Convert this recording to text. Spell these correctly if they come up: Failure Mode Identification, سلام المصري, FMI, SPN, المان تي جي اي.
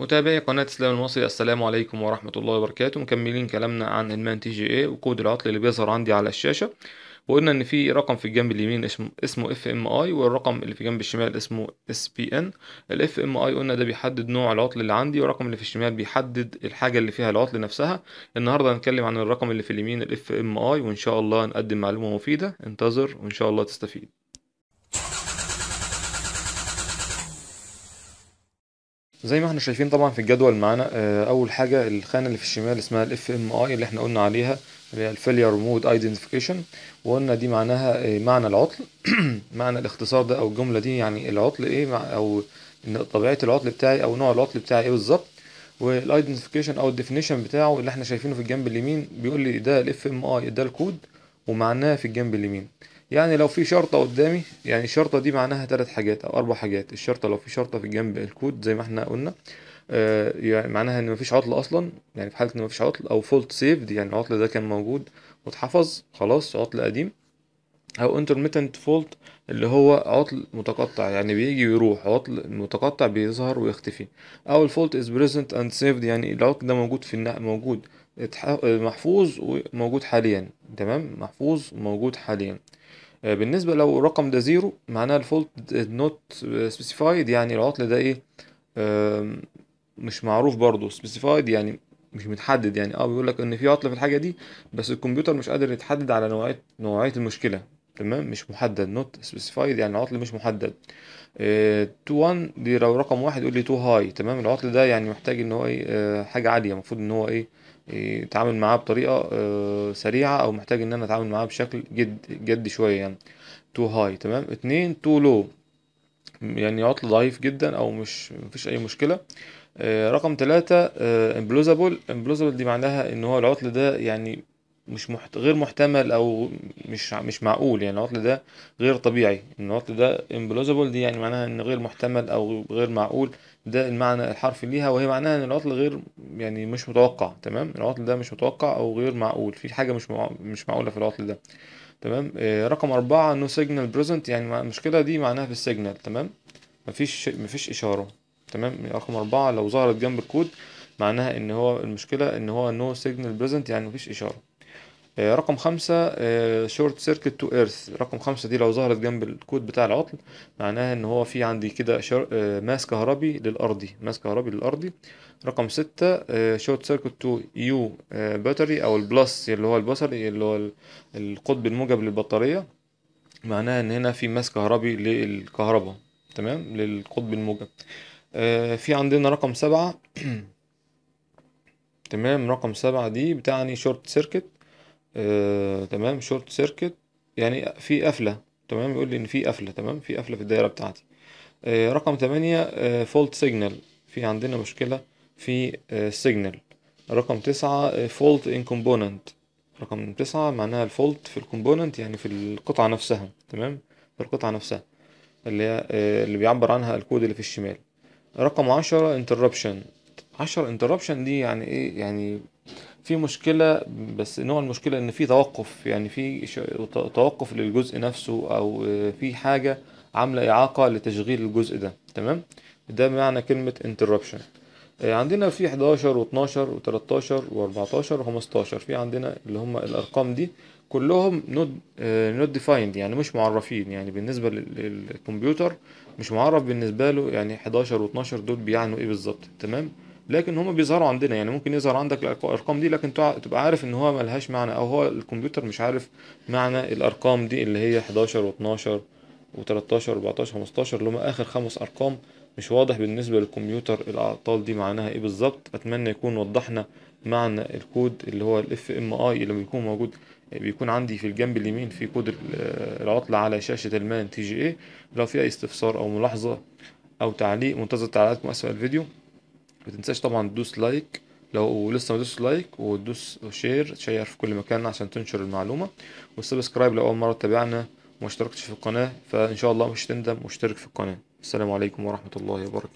متابعي قناة سلام المصري، السلام عليكم ورحمة الله وبركاته. مكملين كلامنا عن المان تي جي اي وكود العطل اللي بيظهر عندي على الشاشة، وقلنا ان في رقم في الجنب اليمين اسمه FMI، والرقم اللي في جنب الشمال اسمه SPN. ال FMI قلنا ده بيحدد نوع العطل اللي عندي، والرقم اللي في الشمال بيحدد الحاجة اللي فيها العطل نفسها. النهاردة هنتكلم عن الرقم اللي في اليمين ال FMI، وان شاء الله نقدم معلومة مفيدة. انتظر وان شاء الله تستفيد. زي ما احنا شايفين طبعا في الجدول معانا، اول حاجه الخانه اللي في الشمال اسمها الاف ام اي اللي احنا قلنا عليها، اللي هي الفيلير مود ايدنتيفيكيشن، وقلنا دي معناها معنى العطل. معنى الاختصار ده او الجمله دي يعني العطل ايه، او طبيعه العطل بتاعي او نوع العطل بتاعي ايه بالظبط. والايدنتيفيكيشن او الديفينيشن بتاعه اللي احنا شايفينه في الجنب اليمين بيقول لي ده الاف ام اي، ده الكود ومعناه في الجنب اليمين. يعني لو في شرطة قدامي، يعني الشرطة دي معناها 3 حاجات أو 4 حاجات. الشرطة لو في شرطة في جنب الكود زي ما احنا قلنا، يعني معناها إن مفيش عطل أصلا، يعني في حالة إن مفيش عطل أو فولت سيفد، يعني العطل ده كان موجود واتحفظ خلاص، عطل قديم. أو intermittent fault اللي هو عطل متقطع، يعني بيجي ويروح، عطل متقطع بيظهر ويختفي. أو الفولت is present and saved، يعني العطل ده موجود موجود محفوظ وموجود حاليا، تمام، محفوظ وموجود حاليا. بالنسبة لو الرقم ده 0 معناه الفولت نوت سبيسيفايد، يعني العطل ده ايه، مش معروف برضو. سبيسيفايد يعني مش متحدد، يعني بيقولك ان في عطل في الحاجة دي بس الكمبيوتر مش قادر يتحدد على نوعية المشكلة، تمام، مش محدد، نوت سبيسيفايد يعني العطل مش محدد. 2 1 دي لو رقم 1 يقول لي تو هاي، تمام، العطل ده يعني محتاج ان هو ايه، حاجة عالية، المفروض ان هو ايه يتعامل معاه بطريقة سريعة، او محتاج ان انا اتعامل معاه بشكل جد شوية، يعني تو هاي، تمام. 2 تو لو يعني عطل ضعيف جدا او مفيش اي مشكلة. رقم 3 امبلوزابل دي معناها ان هو العطل ده يعني مش غير محتمل او مش معقول، يعني العطل ده غير طبيعي. ان العطل ده امبلوزابل دي يعني معناها ان غير محتمل او غير معقول، ده المعنى الحرفي ليها، وهي معناها ان العطل غير يعني مش متوقع، تمام، العطل ده مش متوقع او غير معقول، في حاجه مش معقوله في العطل ده، تمام. رقم 4 نو سيجنال بريزنت، يعني المشكله دي معناها في السيجنال، تمام، مفيش اشاره، تمام. رقم 4 لو ظهرت جنب الكود معناها ان هو المشكله ان هو نو سيجنال بريزنت، يعني مفيش اشاره. رقم 5 شورت سيركت تو ايرث، رقم 5 دي لو ظهرت جنب الكود بتاع العطل معناها ان هو في عندي كده ماس كهربي للارضي، رقم 6 شورت سيركت تو يو باتري، او البلس اللي هو البصري اللي هو القطب الموجب للبطاريه، معناها ان هنا في ماس كهربي للكهرباء، تمام، للقطب الموجب. في عندنا رقم 7 تمام، رقم 7 دي بتعني شورت سيركت، تمام، شورت سيركت يعني في قفله، تمام، يقول لي ان في قفله، تمام، في قفله في الدايره بتاعتي. رقم 8 فولت سيجنال، في عندنا مشكله في سيجنال. رقم 9 فولت ان كومبوننت، رقم 9 معناها الفولت في الكومبوننت، يعني في القطعه نفسها، تمام، في القطعه نفسها اللي هي اللي بيعبر عنها الكود اللي في الشمال. رقم 10 انتربشن، 10 انتربشن دي يعني ايه، يعني في مشكلة، بس نوع المشكلة ان في توقف، يعني في توقف للجزء نفسه، او في حاجة عاملة اعاقة لتشغيل الجزء ده، تمام، ده معنى كلمة interruption. عندنا في 11 و12 و13 و14 و15، في عندنا اللي هم الارقام دي كلهم not defined، يعني مش معرفين، يعني بالنسبة للكمبيوتر مش معرف بالنسبة له، يعني 11 و12 دول بيعنوا ايه بالظبط، تمام، لكن هما بيظهروا عندنا، يعني ممكن يظهر عندك الارقام دي لكن تبقى عارف ان هو ملهاش معنى، او هو الكمبيوتر مش عارف معنى الارقام دي اللي هي 11 و12 و13 و14 و15 اللي هما اخر 5 ارقام، مش واضح بالنسبه للكمبيوتر الاعطال دي معناها ايه بالظبط. اتمنى يكون وضحنا معنى الكود اللي هو الاف ام اي اللي بيكون موجود، بيكون عندي في الجنب اليمين في كود العطل على شاشه المان تي جي اي. لو في اي استفسار او ملاحظه او تعليق، منتظر تعليقاتكم اسفل الفيديو. متنساش طبعا تدوس لايك لو لسه ما دوستش لايك، وتدوس شير في كل مكان عشان تنشر المعلومه، والسبسكرايب لو اول مره تتابعنا وما اشتركتش في القناه، فان شاء الله مش هتندم واشترك في القناه. السلام عليكم ورحمه الله وبركاته.